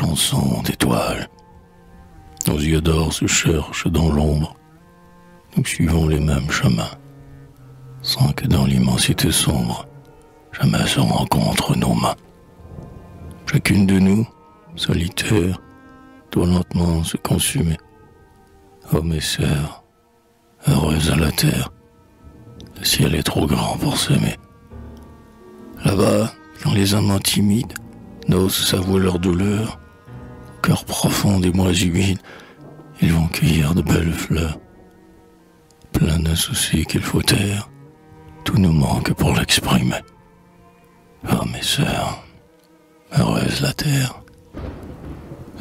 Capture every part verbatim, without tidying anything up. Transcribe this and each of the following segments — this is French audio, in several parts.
chanson d'étoiles. Nos yeux d'or se cherchent dans l'ombre. Nous suivons les mêmes chemins, sans que dans l'immensité sombre, jamais se rencontrent nos mains. Chacune de nous, solitaire, doit lentement se consumer. Hommes et sœurs, heureuses à la terre, le ciel est trop grand pour s'aimer. Là-bas, quand les amants timides n'osent s'avouer leur douleur, au cœur profond des mois humides, ils vont cueillir de belles fleurs. Plein d'un souci qu'il faut taire, tout nous manque pour l'exprimer. Ah, mes sœurs, heureuse la terre,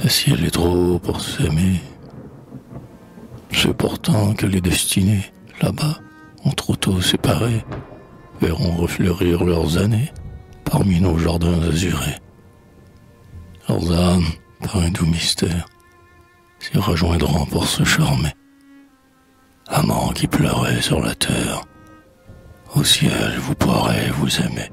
le ciel est trop pour s'aimer. C'est pourtant que les destinées, là-bas, ont trop tôt séparés, verront refleurir leurs années parmi nos jardins azurés. Leurs âmes, par un doux mystère, s'y rejoindront pour se charmer. Amants qui pleuraient sur la terre, au ciel vous pourrez vous aimer.